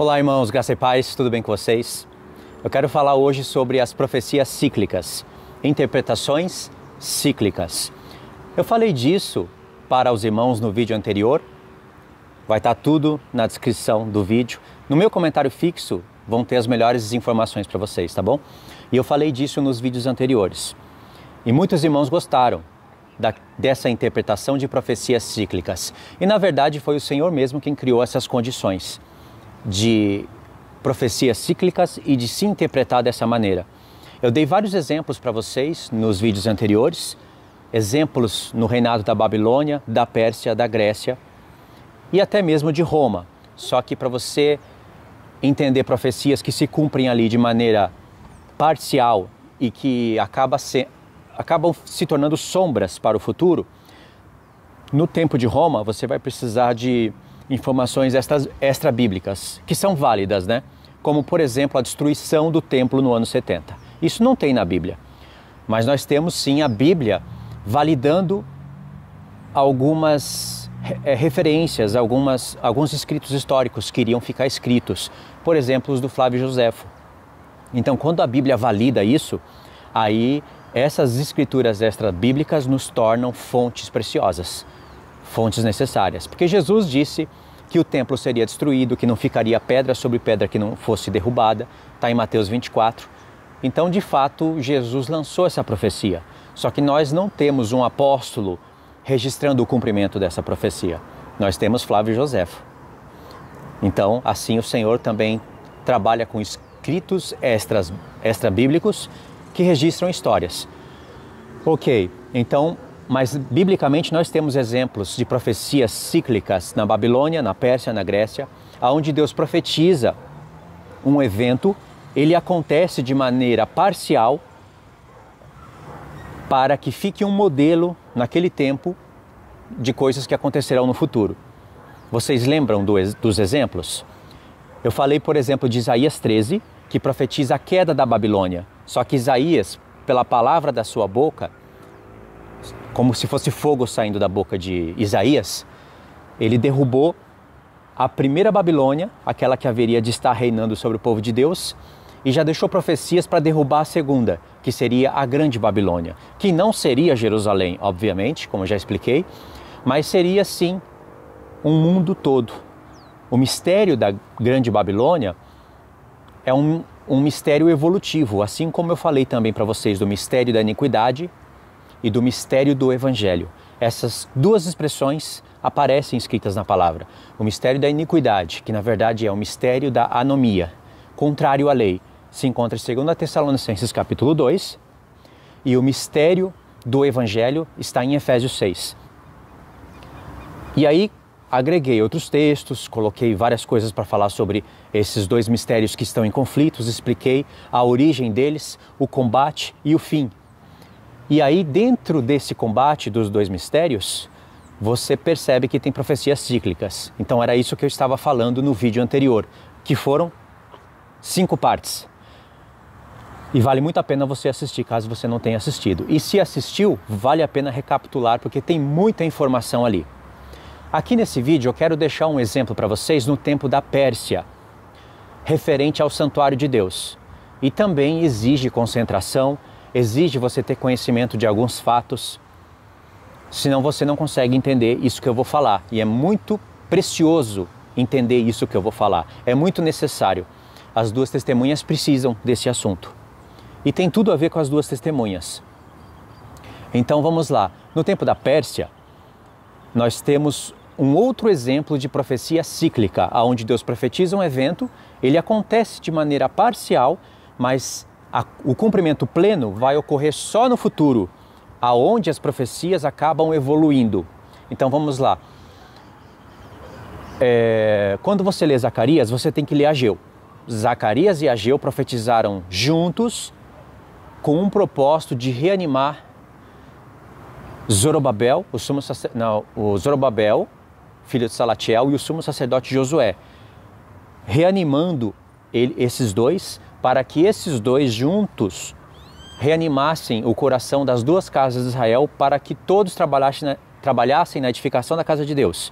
Olá, irmãos, graça e paz, tudo bem com vocês? Eu quero falar hoje sobre as profecias cíclicas, interpretações cíclicas. Eu falei disso para os irmãos no vídeo anterior, vai estar tudo na descrição do vídeo. No meu comentário fixo vão ter as melhores informações para vocês, tá bom? E eu falei disso nos vídeos anteriores. E muitos irmãos gostaram dessa interpretação de profecias cíclicas. E na verdade foi o Senhor mesmo quem criou essas condições de profecias cíclicas e de se interpretar dessa maneira. Eu dei vários exemplos para vocês nos vídeos anteriores, exemplos no reinado da Babilônia, da Pérsia, da Grécia e até mesmo de Roma. Só que para você entender profecias que se cumprem ali de maneira parcial e que acabam se tornando sombras para o futuro, no tempo de Roma você vai precisar de informações extra-bíblicas, que são válidas, né? Como, por exemplo, a destruição do templo no ano 70. Isso não tem na Bíblia, mas nós temos sim a Bíblia validando algumas referências, alguns escritos históricos que iriam ficar escritos, por exemplo, os do Flávio Josefo. Então, quando a Bíblia valida isso, aí essas escrituras extra-bíblicas nos tornam fontes preciosas, fontes necessárias, porque Jesus disse que o templo seria destruído, que não ficaria pedra sobre pedra que não fosse derrubada, está em Mateus 24. Então, de fato, Jesus lançou essa profecia, só que nós não temos um apóstolo registrando o cumprimento dessa profecia, nós temos Flávio Josefo. Então, assim o Senhor também trabalha com escritos extra-bíblicos que registram histórias. Ok, então, mas, biblicamente, nós temos exemplos de profecias cíclicas na Babilônia, na Pérsia, na Grécia, onde Deus profetiza um evento, ele acontece de maneira parcial para que fique um modelo, naquele tempo, de coisas que acontecerão no futuro. Vocês lembram dos exemplos? Eu falei, por exemplo, de Isaías 13, que profetiza a queda da Babilônia. Só que Isaías, pela palavra da sua boca, como se fosse fogo saindo da boca de Isaías, ele derrubou a primeira Babilônia, aquela que haveria de estar reinando sobre o povo de Deus, e já deixou profecias para derrubar a segunda, que seria a grande Babilônia, que não seria Jerusalém, obviamente, como eu já expliquei, mas seria sim um mundo todo. O mistério da grande Babilônia é um mistério evolutivo, assim como eu falei também para vocês do mistério da iniquidade e do mistério do Evangelho. Essas duas expressões aparecem escritas na palavra. O mistério da iniquidade, que na verdade é o mistério da anomia, contrário à lei, se encontra em 2 Tessalonicenses capítulo 2, e o mistério do Evangelho está em Efésios 6. E aí agreguei outros textos, coloquei várias coisas para falar sobre esses dois mistérios que estão em conflitos, expliquei a origem deles, o combate e o fim. E aí, dentro desse combate dos dois mistérios, você percebe que tem profecias cíclicas. Então, era isso que eu estava falando no vídeo anterior, que foram 5 partes. E vale muito a pena você assistir, caso você não tenha assistido. E se assistiu, vale a pena recapitular, porque tem muita informação ali. Aqui nesse vídeo, eu quero deixar um exemplo para vocês no tempo da Pérsia, referente ao santuário de Deus. E também exige concentração, exige você ter conhecimento de alguns fatos, senão você não consegue entender isso que eu vou falar. E é muito precioso entender isso que eu vou falar. É muito necessário. As duas testemunhas precisam desse assunto. E tem tudo a ver com as duas testemunhas. Então vamos lá. No tempo da Pérsia, nós temos um outro exemplo de profecia cíclica, onde Deus profetiza um evento, ele acontece de maneira parcial, mas o cumprimento pleno vai ocorrer só no futuro, aonde as profecias acabam evoluindo. Então vamos lá. Quando você lê Zacarias, você tem que ler Ageu. Zacarias e Ageu profetizaram juntos com um propósito de reanimar Zorobabel, o Zorobabel, filho de Salatiel, e o sumo sacerdote Josué, reanimando esses dois, para que esses dois juntos reanimassem o coração das duas casas de Israel, para que todos trabalhassem na edificação da casa de Deus.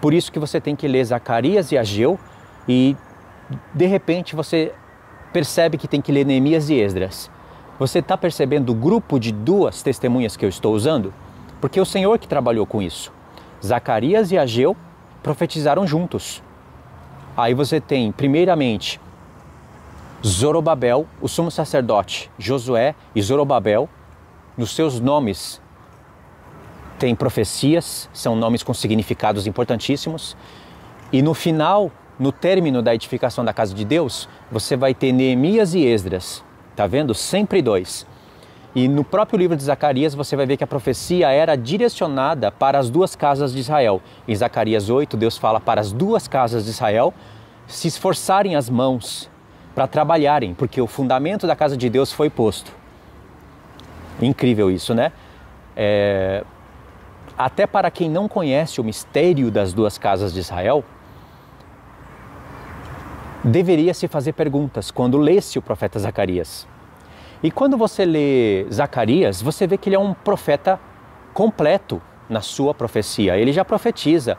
Por isso que você tem que ler Zacarias e Ageu e de repente você percebe que tem que ler Neemias e Esdras. Você está percebendo o grupo de duas testemunhas que eu estou usando? Porque é o Senhor que trabalhou com isso. Zacarias e Ageu profetizaram juntos. Aí você tem, primeiramente, Zorobabel, o sumo sacerdote, Josué e Zorobabel, nos seus nomes tem profecias, são nomes com significados importantíssimos. E no final, no término da edificação da casa de Deus, você vai ter Neemias e Esdras. Tá vendo? Sempre dois. E no próprio livro de Zacarias você vai ver que a profecia era direcionada para as duas casas de Israel. Em Zacarias 8, Deus fala para as duas casas de Israel se esforçarem as mãos para trabalharem, porque o fundamento da casa de Deus foi posto. Incrível isso, né? Até para quem não conhece o mistério das duas casas de Israel, deveria se fazer perguntas quando lesse o profeta Zacarias. E quando você lê Zacarias, você vê que ele é um profeta completo na sua profecia. Ele já profetiza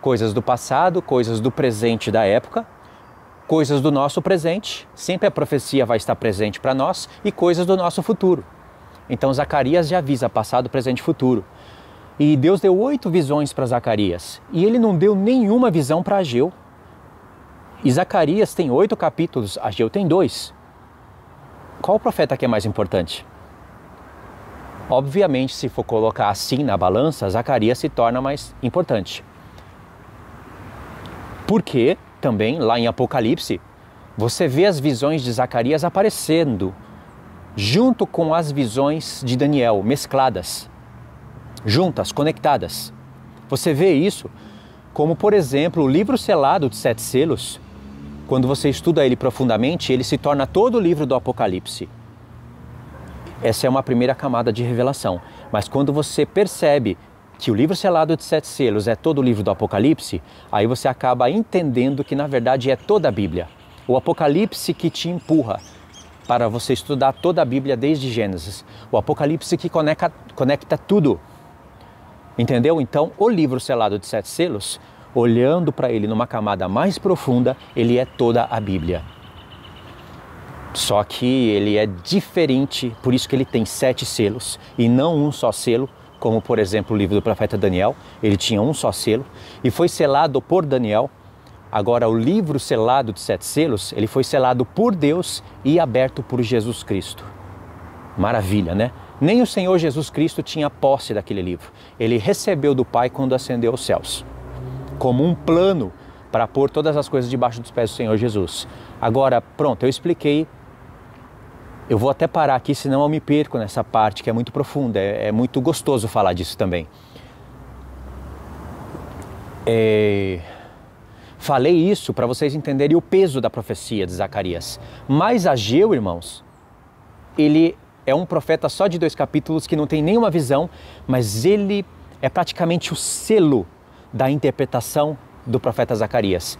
coisas do passado, coisas do presente da época, coisas do nosso presente, sempre a profecia vai estar presente para nós, e coisas do nosso futuro. Então Zacarias já avisa passado, presente e futuro. E Deus deu 8 visões para Zacarias, e ele não deu nenhuma visão para Ageu. E Zacarias tem 8 capítulos, Ageu tem 2. Qual profeta que é mais importante? Obviamente, se for colocar assim na balança, Zacarias se torna mais importante. Porque também, lá em Apocalipse, você vê as visões de Zacarias aparecendo, junto com as visões de Daniel, mescladas, juntas, conectadas. Você vê isso como, por exemplo, o livro selado de 7 selos. Quando você estuda ele profundamente, ele se torna todo o livro do Apocalipse. Essa é uma primeira camada de revelação. Mas quando você percebe que o livro selado de 7 selos é todo o livro do Apocalipse, aí você acaba entendendo que, na verdade, é toda a Bíblia. O Apocalipse que te empurra para você estudar toda a Bíblia desde Gênesis. O Apocalipse que conecta tudo. Entendeu? Então, o livro selado de 7 selos, olhando para ele numa camada mais profunda, ele é toda a Bíblia. Só que ele é diferente, por isso que ele tem 7 selos e não um só selo, como por exemplo o livro do profeta Daniel, ele tinha um só selo e foi selado por Daniel. Agora o livro selado de 7 selos, ele foi selado por Deus e aberto por Jesus Cristo. Maravilha, né? Nem o Senhor Jesus Cristo tinha posse daquele livro. Ele recebeu do Pai quando ascendeu aos céus, como um plano para pôr todas as coisas debaixo dos pés do Senhor Jesus. Agora, pronto, eu expliquei. Eu vou até parar aqui, senão eu me perco nessa parte que é muito profunda. É muito gostoso falar disso também. Falei isso para vocês entenderem o peso da profecia de Zacarias. Mas Ageu, irmãos, ele é um profeta só de 2 capítulos que não tem nenhuma visão, mas ele é praticamente o selo da interpretação do profeta Zacarias.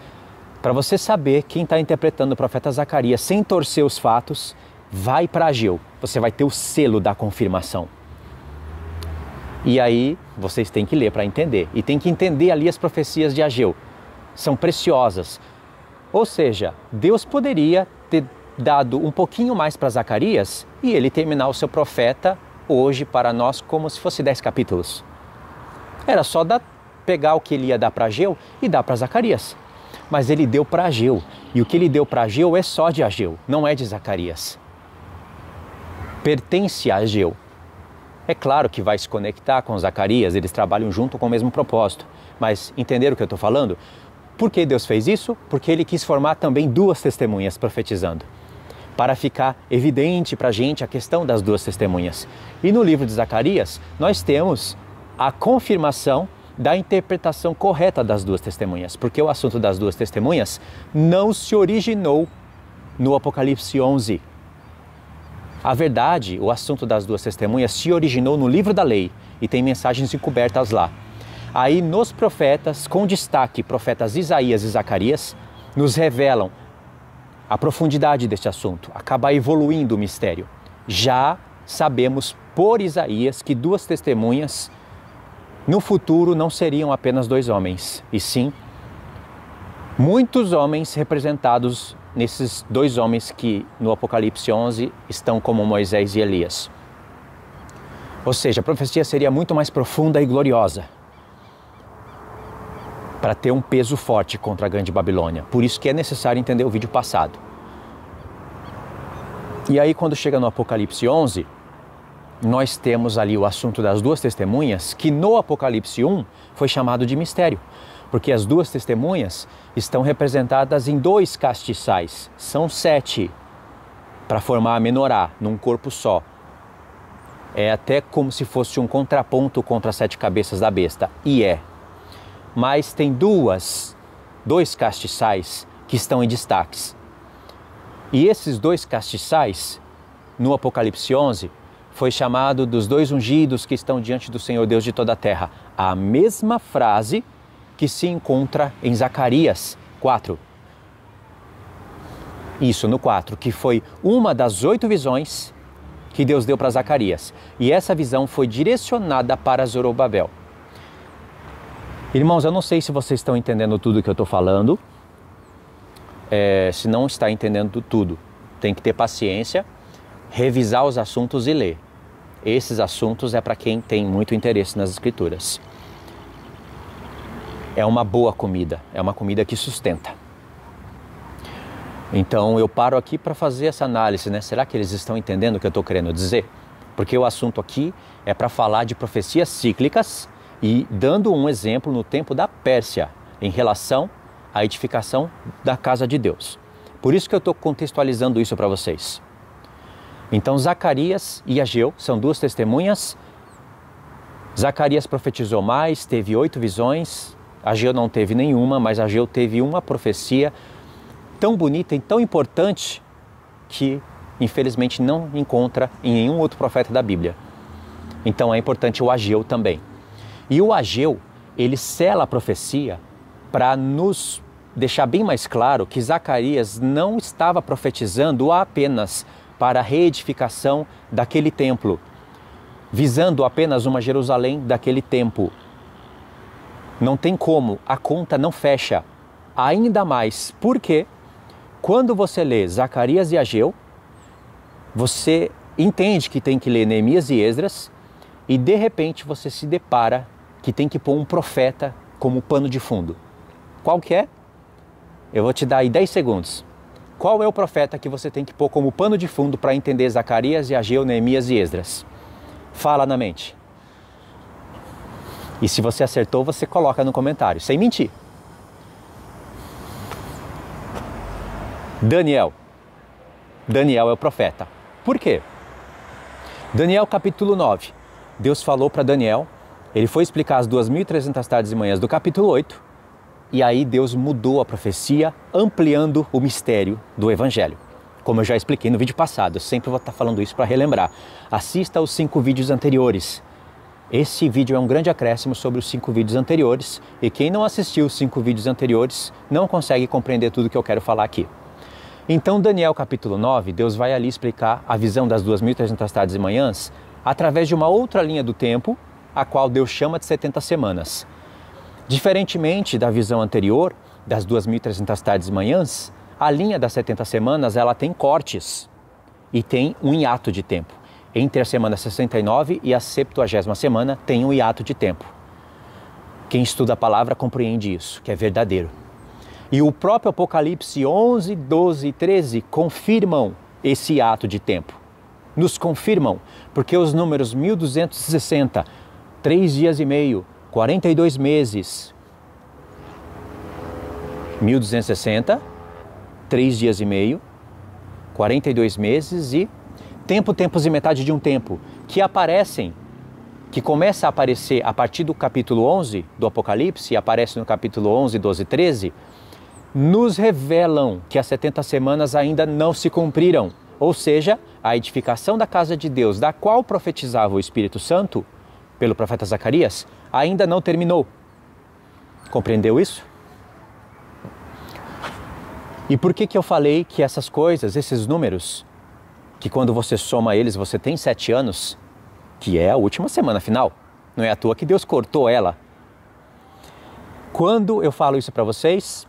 Para você saber quem está interpretando o profeta Zacarias sem torcer os fatos, vai para Ageu. Você vai ter o selo da confirmação. E aí vocês têm que ler para entender. E tem que entender ali as profecias de Ageu. São preciosas. Ou seja, Deus poderia ter dado um pouquinho mais para Zacarias e ele terminar o seu profeta hoje para nós como se fosse 10 capítulos. Era só dar pegar o que ele ia dar para Ageu e dar para Zacarias. Mas ele deu para Ageu. E o que ele deu para Ageu é só de Ageu, não é de Zacarias. Pertence a Ageu. É claro que vai se conectar com Zacarias, eles trabalham junto com o mesmo propósito. Mas entenderam o que eu estou falando? Por que Deus fez isso? Porque ele quis formar também duas testemunhas profetizando, para ficar evidente para a gente a questão das duas testemunhas. E no livro de Zacarias, nós temos a confirmação da interpretação correta das duas testemunhas, porque o assunto das duas testemunhas não se originou no Apocalipse 11. A verdade, o assunto das duas testemunhas se originou no livro da lei e tem mensagens encobertas lá. Aí nos profetas, com destaque, profetas Isaías e Zacarias, nos revelam a profundidade deste assunto, acaba evoluindo o mistério. Já sabemos por Isaías que duas testemunhas no futuro não seriam apenas 2 homens, e sim Muitos homens representados nesses dois homens que no Apocalipse 11 estão como Moisés e Elias. Ou seja, a profecia seria muito mais profunda e gloriosa para ter um peso forte contra a Grande Babilônia. Por isso que é necessário entender o vídeo passado. E aí quando chega no Apocalipse 11, nós temos ali o assunto das duas testemunhas, que no Apocalipse 1 foi chamado de mistério, porque as duas testemunhas estão representadas em dois castiçais, são 7, para formar a menorá, num corpo só. É até como se fosse um contraponto contra as 7 cabeças da besta, e é. Mas tem dois castiçais que estão em destaques. E esses dois castiçais, no Apocalipse 11, foi chamado dos dois ungidos que estão diante do Senhor Deus de toda a terra. A mesma frase que se encontra em Zacarias 4. Isso, no 4, que foi uma das 8 visões que Deus deu para Zacarias. E essa visão foi direcionada para Zorobabel. Irmãos, eu não sei se vocês estão entendendo tudo que eu estou falando. Se não está entendendo tudo, tem que ter paciência, revisar os assuntos e ler. Esses assuntos é para quem tem muito interesse nas escrituras. É uma boa comida, é uma comida que sustenta. Então eu paro aqui para fazer essa análise, né? Será que eles estão entendendo o que eu estou querendo dizer? Porque o assunto aqui é para falar de profecias cíclicas e dando um exemplo no tempo da Pérsia em relação à edificação da casa de Deus. Por isso que eu estou contextualizando isso para vocês. Então Zacarias e Ageu são duas testemunhas. Zacarias profetizou mais, teve 8 visões. Ageu não teve nenhuma, mas Ageu teve uma profecia tão bonita e tão importante que infelizmente não encontra em nenhum outro profeta da Bíblia. Então é importante o Ageu também. E o Ageu, ele sela a profecia para nos deixar bem mais claro que Zacarias não estava profetizando apenas para a reedificação daquele templo, visando apenas uma Jerusalém daquele tempo. Não tem como, a conta não fecha, ainda mais porque quando você lê Zacarias e Ageu, você entende que tem que ler Neemias e Esdras e de repente você se depara que tem que pôr um profeta como pano de fundo. Qual que é? Eu vou te dar aí 10 segundos. Qual é o profeta que você tem que pôr como pano de fundo para entender Zacarias e Ageu, Neemias e Esdras? Fala na mente. E se você acertou, você coloca no comentário, sem mentir. Daniel. Daniel é o profeta. Por quê? Daniel capítulo 9. Deus falou para Daniel, ele foi explicar as 2.300 tardes e manhãs do capítulo 8, e aí Deus mudou a profecia, ampliando o mistério do Evangelho. Como eu já expliquei no vídeo passado, eu sempre vou estar falando isso para relembrar. Assista aos 5 vídeos anteriores. Esse vídeo é um grande acréscimo sobre os 5 vídeos anteriores, e quem não assistiu os 5 vídeos anteriores não consegue compreender tudo que eu quero falar aqui. Então, Daniel capítulo 9, Deus vai ali explicar a visão das 2.300 tardes e manhãs através de uma outra linha do tempo, a qual Deus chama de 70 semanas. Diferentemente da visão anterior, das 2.300 tardes e manhãs, a linha das 70 semanas ela tem cortes e tem um hiato de tempo. Entre a semana 69 e a 70ª semana tem um hiato de tempo. Quem estuda a palavra compreende isso, que é verdadeiro. E o próprio Apocalipse 11, 12 e 13 confirmam esse hiato de tempo. Nos confirmam, porque os números 1260, 3 dias e meio, 42 meses, 1260, 3 dias e meio, 42 meses e tempo, tempos e metade de um tempo, que aparecem, que começa a aparecer a partir do capítulo 11 do Apocalipse, e aparece no capítulo 11, 12 e 13, nos revelam que as 70 semanas ainda não se cumpriram, ou seja, a edificação da casa de Deus, da qual profetizava o Espírito Santo, pelo profeta Zacarias, ainda não terminou. Compreendeu isso? E por que eu falei que essas coisas, esses números, que quando você soma eles você tem 7 anos, que é a última semana final, não é à toa que Deus cortou ela. Quando eu falo isso para vocês,